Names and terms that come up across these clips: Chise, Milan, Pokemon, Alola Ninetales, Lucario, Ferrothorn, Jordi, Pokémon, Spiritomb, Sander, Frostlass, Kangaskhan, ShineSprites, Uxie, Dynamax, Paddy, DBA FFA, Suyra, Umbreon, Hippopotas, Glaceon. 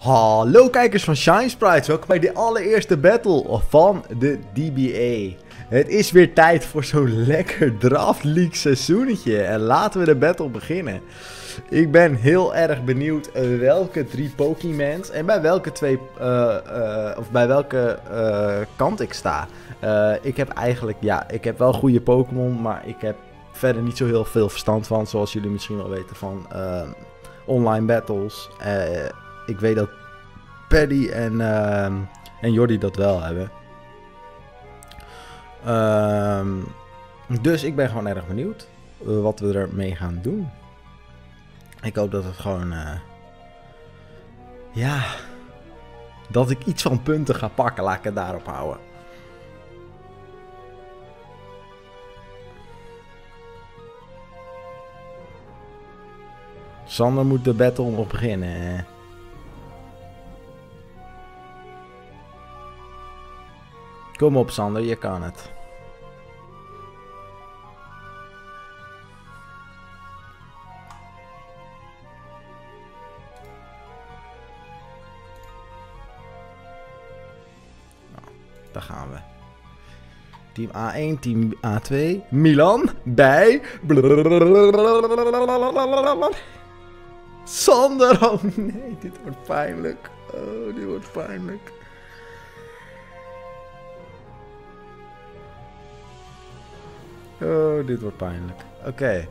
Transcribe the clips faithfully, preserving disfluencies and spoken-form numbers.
Hallo kijkers van ShineSprites, welkom bij de allereerste battle van de D B A. Het is weer tijd voor zo'n lekker draft league seizoenetje en laten we de battle beginnen. Ik ben heel erg benieuwd welke drie Pokémons en bij welke twee, uh, uh, of bij welke uh, kant ik sta. Uh, ik heb eigenlijk, ja, ik heb wel goede Pokémon, maar ik heb verder niet zo heel veel verstand van, zoals jullie misschien wel weten van uh, online battles. Uh, Ik weet dat Paddy en, uh, en Jordi dat wel hebben. Uh, dus ik ben gewoon erg benieuwd wat we ermee gaan doen. Ik hoop dat het gewoon... Uh, ja... Dat ik iets van punten ga pakken. Laat ik het daarop houden. Sander moet de battle nog beginnen. Kom op Sander, je kan het. Nou, daar gaan we. Team A één, team A twee. Milan, bij... Sander, oh nee, dit wordt pijnlijk. Oh, dit wordt pijnlijk. Oh, dit wordt pijnlijk. Oké. Okay.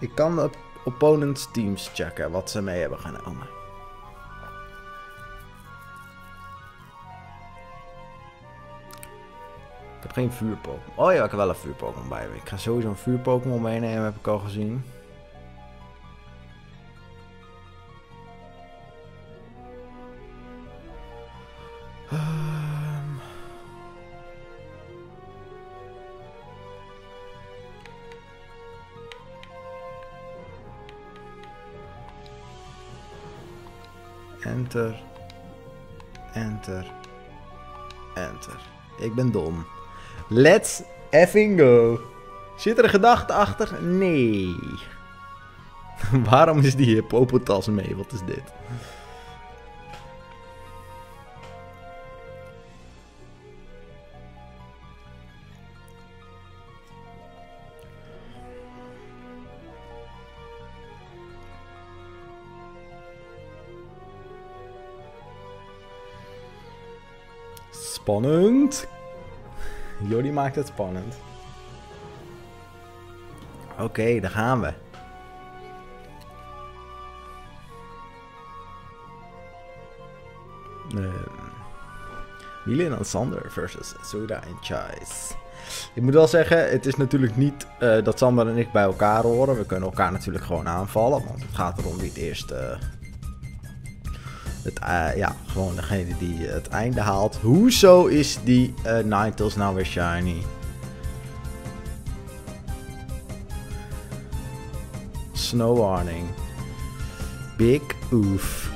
Ik kan de op opponents teams checken wat ze mee hebben genomen. Ik heb geen vuurpokémon. Oh ja, ik heb wel een vuurpokémon bij me. Ik ga sowieso een vuurpokémon meenemen, heb ik al gezien. Enter, enter, enter. Ik ben dom. Let's effing go. Zit er een gedachte achter? Nee. Waarom is die hippopotas mee? Wat is dit? Spannend. Jordi maakt het spannend. Oké, okay, daar gaan we. Uh, Milan en Sander versus Suyra en Chise. Ik moet wel zeggen, het is natuurlijk niet uh, dat Sander en ik bij elkaar horen. We kunnen elkaar natuurlijk gewoon aanvallen, want het gaat erom wie het eerst... Uh, Het, uh, ja, gewoon degene die het einde haalt. Hoezo is die uh, Ninetales nou weer shiny? Snow warning. Big oof.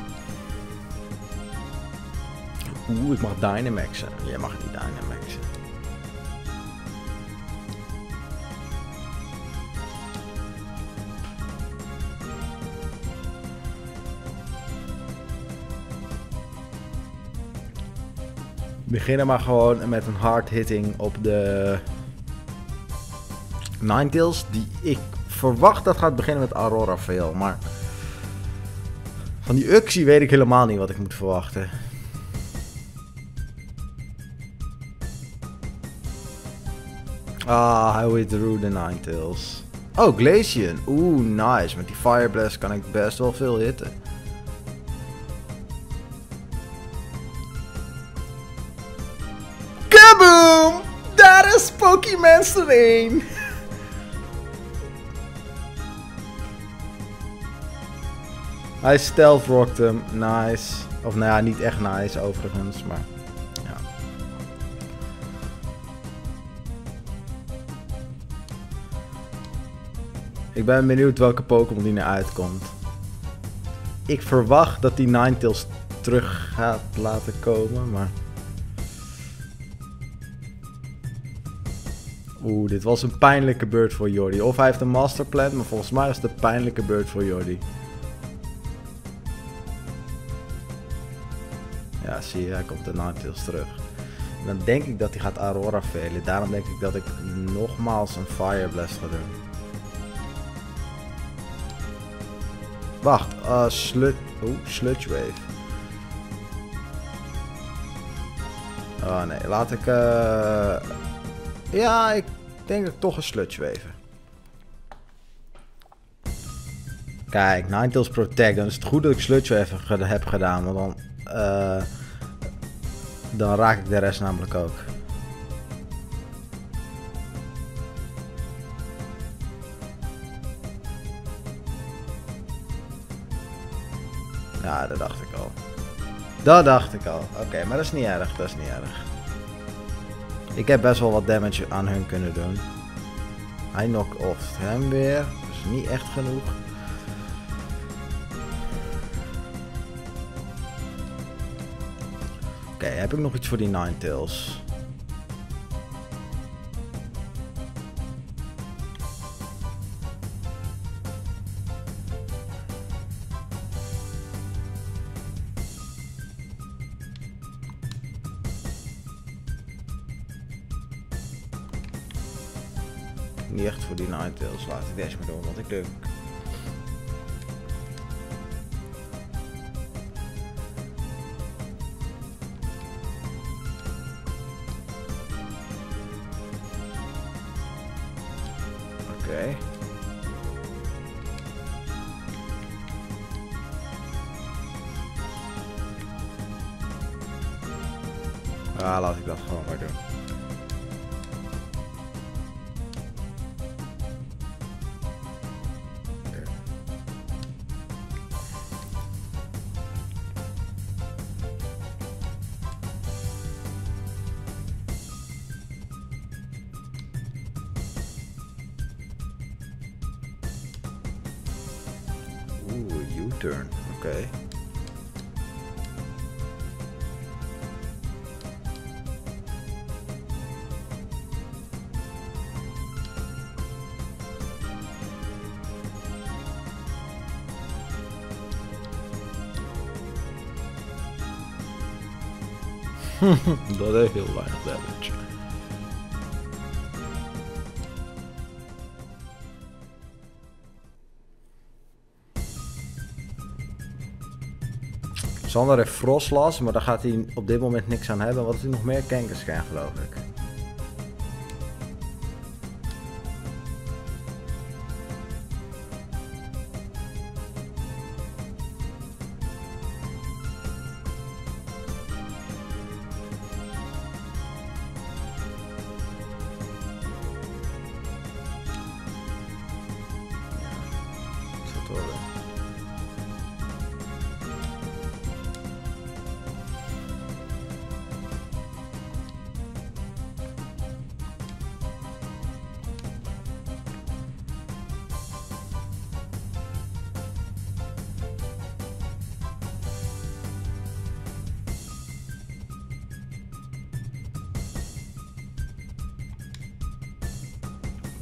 Oeh, ik mag Dynamaxen. Jij mag niet Dynamaxen. We beginnen maar gewoon met een hard hitting op de Ninetales. Die ik verwacht dat gaat beginnen met Aurora Veil. Maar van die Uxie weet ik helemaal niet wat ik moet verwachten. Ah, I withdrew the Ninetales. Oh, Glaceon. Oeh, nice. Met die Fire Blast kan ik best wel veel hitten. Boom! Daar is Pokémon's erin! Hij stealth rocked hem. Nice. Of nou ja, niet echt nice overigens, maar... Ja. Ik ben benieuwd welke Pokémon die naar uitkomt. Ik verwacht dat die Ninetales terug gaat laten komen, maar... Oeh, dit was een pijnlijke beurt voor Jordi. Of hij heeft een masterplan, maar volgens mij is het een pijnlijke beurt voor Jordi. zie je, hij komt de Ninetales terug. En dan denk ik dat hij gaat Aurora velen. Daarom denk ik dat ik nogmaals een Fire Blast ga doen. Wacht, uh, slut... Oeh, Sludge Wave. Oh nee, laat ik... Uh... Ja, ik denk dat ik toch een Sludge Wave. Kijk, Ninetales Protect. Dan is het goed dat ik Sludge Wave heb gedaan, want dan... Uh... Dan raak ik de rest namelijk ook. Ja, dat dacht ik al. Dat dacht ik al. Oké, okay, maar dat is niet erg. Dat is niet erg. Ik heb best wel wat damage aan hun kunnen doen. Hij knock off hem weer. Dat is niet echt genoeg. Oké, okay, heb ik nog iets voor die Ninetales? Niet echt voor die Ninetales, laat ik deze maar doen, want ik denk... Oké. Ah, laat ik dat gewoon maar doen. Turn. Oké. Okay. Dat heeft heel weinig damage. Sander heeft Frostlas, maar daar gaat hij op dit moment niks aan hebben. Wat is hij nog meer? Kankerskijn, geloof ik.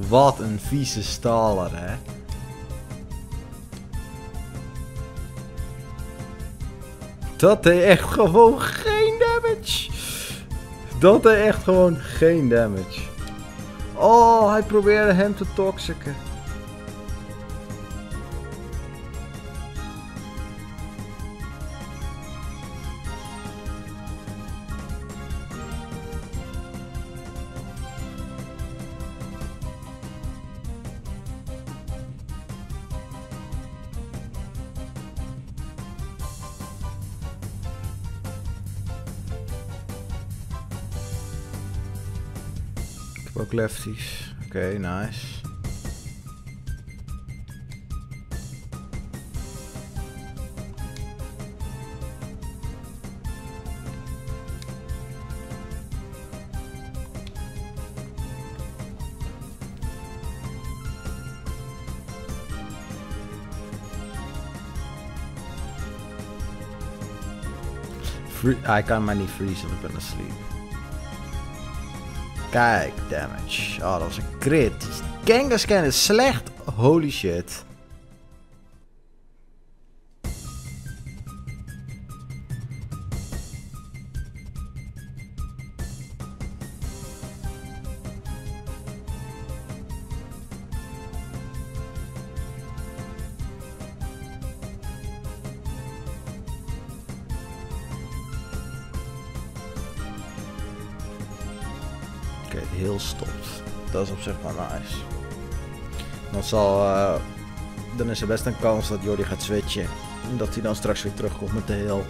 Wat een vieze staler, hè? Dat deed echt gewoon geen damage. Dat deed echt gewoon geen damage. Oh, hij probeerde hem te toxicen. Ook lefties. Oké, okay, nice. Free I kan maar niet freeze if I'm gonna sleep. Kijk, damage. Oh, dat was een crit. Kangaskhan is slecht. Holy shit. oké, heel stopt. Dat is op zich wel nice. Dan zal... Uh, dan is er best een kans dat Jordi gaat switchen. En dat hij dan straks weer terugkomt met de heel.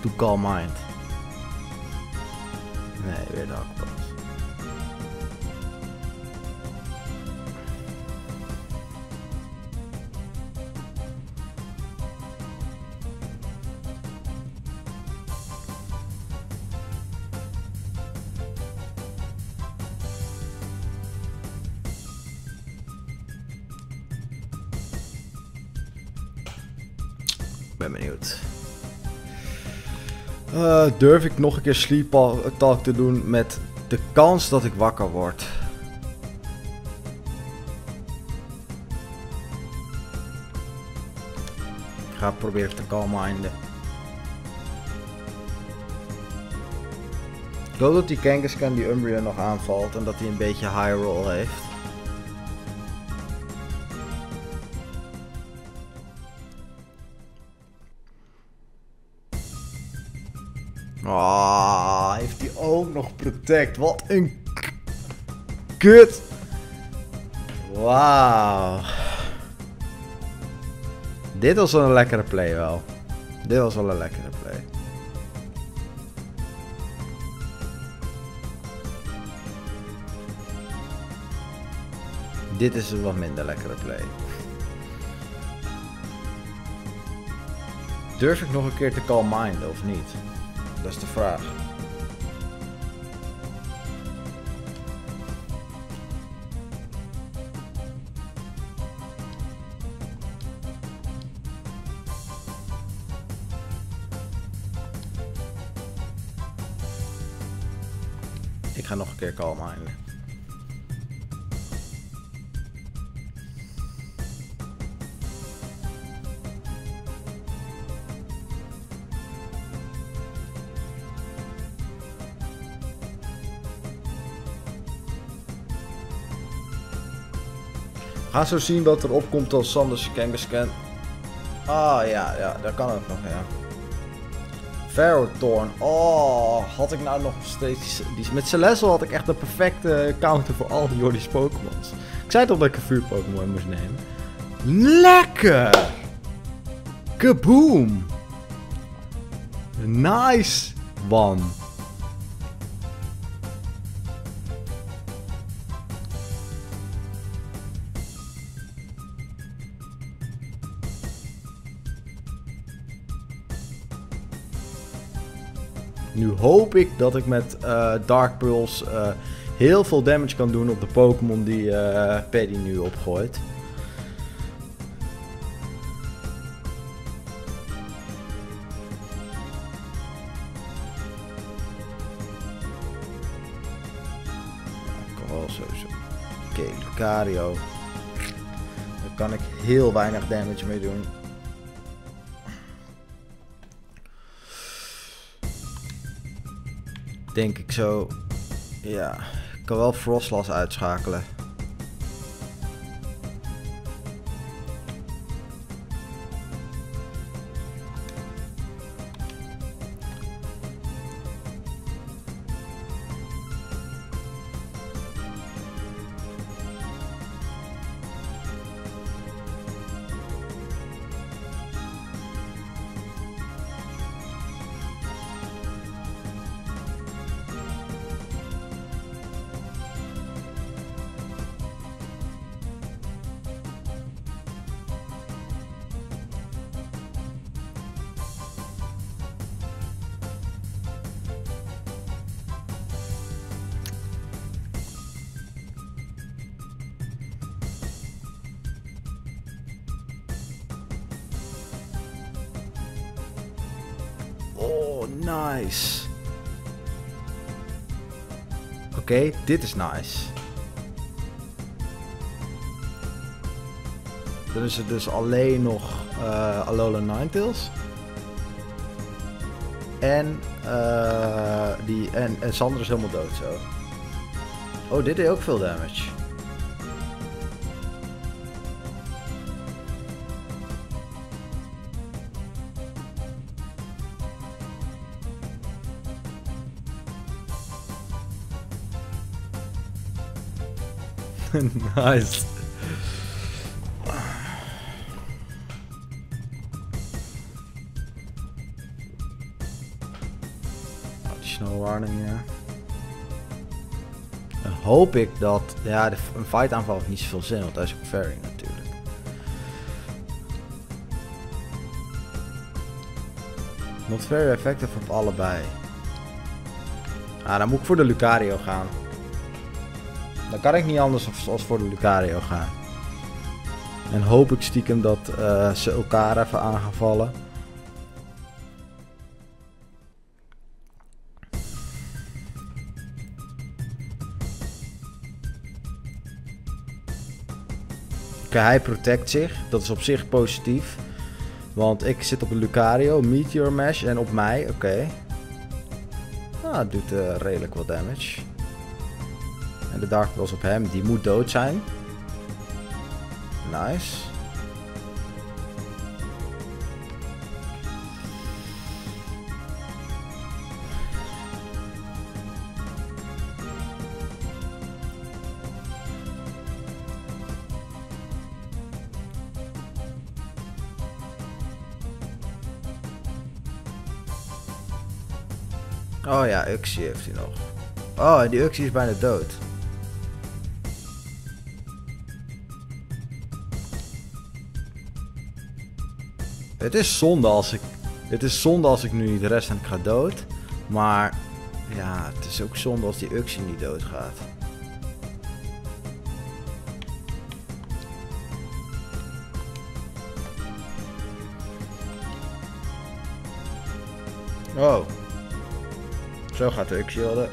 To calm mind. Nee, weer de akkoord. Ben benieuwd. Uh, durf ik nog een keer sleep talk te doen met de kans dat ik wakker word? Ik ga proberen te calm-minden. Ik hoop dat die Kangaskhan die Umbreon nog aanvalt en dat hij een beetje high roll heeft. Ah, heeft hij ook nog protect? Wat een kut! Wauw. Dit was wel een lekkere play wel. Dit was wel een lekkere play. Dit is een wat minder lekkere play. Durf ik nog een keer te calm-minden of niet? Dat is de vraag. Ik ga nog een keer kalm einde. Ga zo zien wat er opkomt als Sanders Kangaskhan. Ah ja, ja, dat kan ook nog, ja. Ferrothorn. Oh, had ik nou nog steeds... Die, met Celesso had ik echt de perfecte counter voor al die Jordi's Pokémon's. Ik zei toch dat ik een vuur Pokémon moest nemen. Lekker! Kaboom! Nice one. Nu hoop ik dat ik met uh, Dark Pulse uh, heel veel damage kan doen op de Pokémon die uh, Paddy nu opgooit. Ik kan wel sowieso. Oké, okay, Lucario. Daar kan ik heel weinig damage mee doen. Denk ik zo. Ja, ik kan wel Frostlass uitschakelen. nice. Oké, okay, dit is nice. Dan is het dus alleen nog uh, Alola Ninetales. En, uh, die, en, en Sander is helemaal dood zo. Oh, dit deed ook veel damage. Nice. Additional warning, ja. Dan hoop ik dat... Ja, de, een fight aanval heeft niet zoveel zin, want hij is ook fairing natuurlijk. Not very effective op allebei. Ah, dan moet ik voor de Lucario gaan. Dan kan ik niet anders als voor de Lucario gaan. En hoop ik stiekem dat uh, ze elkaar even aan gaan vallen. Okay, hij protect zich. Dat is op zich positief. Want ik zit op een Lucario, Meteor Mash en op mij. Oké. Okay. Nou, het doet uh, redelijk wat damage. En de Dark was op hem, die moet dood zijn. Nice. Oh ja, Uxie heeft hij nog. Oh, en die Uxie is bijna dood. Het is zonde als ik, het is zonde als ik nu niet rest en ik ga dood, maar ja, het is ook zonde als die Uxie niet dood gaat. Oh, zo gaat de Uxie wel.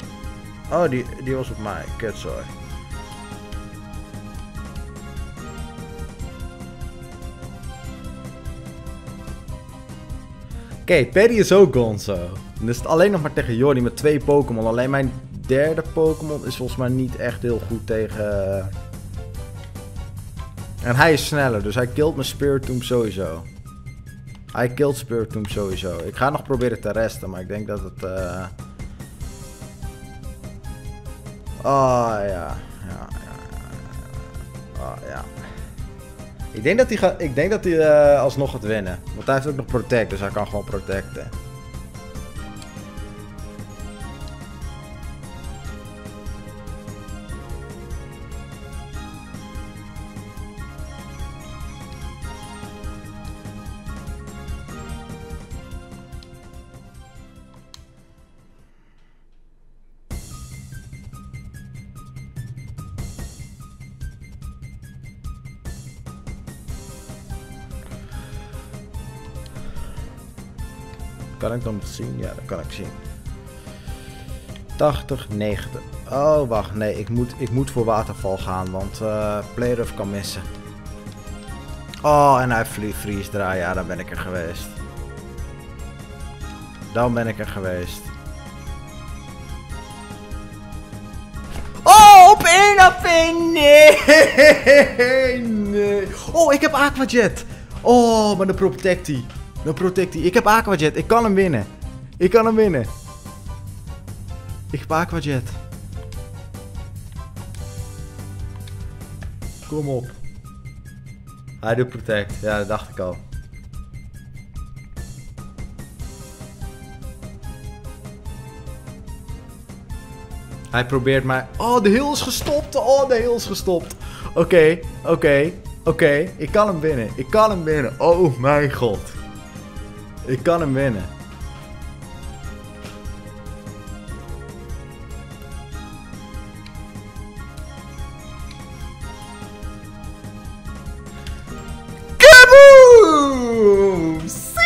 Oh, die, die was op mij, kutzooi. Oké, okay, Paddy is ook gonzo. Dan is het alleen nog maar tegen Jordi met twee Pokémon. Alleen mijn derde Pokémon is volgens mij niet echt heel goed tegen... En hij is sneller, dus hij killt mijn Spiritomb sowieso. Hij killt Spiritomb sowieso. Ik ga nog proberen te resten, maar ik denk dat het... Uh... Oh ja, ja, ja, ja. Oh ja. Ik denk dat hij, ga, ik denk dat hij uh, alsnog gaat winnen. Want hij heeft ook nog protect, dus hij kan gewoon protecten. Kan ik dan zien? Ja, dat kan ik zien. tachtig, negentig. Oh, wacht. Nee, ik moet, ik moet voor waterval gaan, want uh, Player kan missen. Oh, en hij freeze draaien. Ja, dan ben ik er geweest. Dan ben ik er geweest. Oh, op één A P! Nee! Nee! Oh, ik heb Aquajet! Oh, maar dan protect hij. Dan protect hij. Ik heb Aquajet. Ik kan hem winnen. Ik kan hem winnen. Ik heb Aquajet. Kom op. Hij doet protect. Ja, dat dacht ik al. Hij probeert mij... Oh, de heel is gestopt. Oh, de heel is gestopt. Oké, okay, oké, okay, oké. Okay. Ik kan hem winnen. Ik kan hem winnen. Oh mijn god. Ik kan hem winnen. Kaboom! See!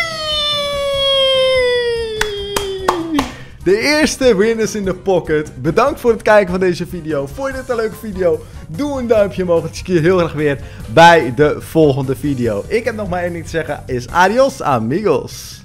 eerste win is in de pocket. Bedankt voor het kijken van deze video. Vond je dit een leuke video? Doe een duimpje omhoog. Ik zie je heel graag weer bij de volgende video. Ik heb nog maar één ding te zeggen. Is adios amigos.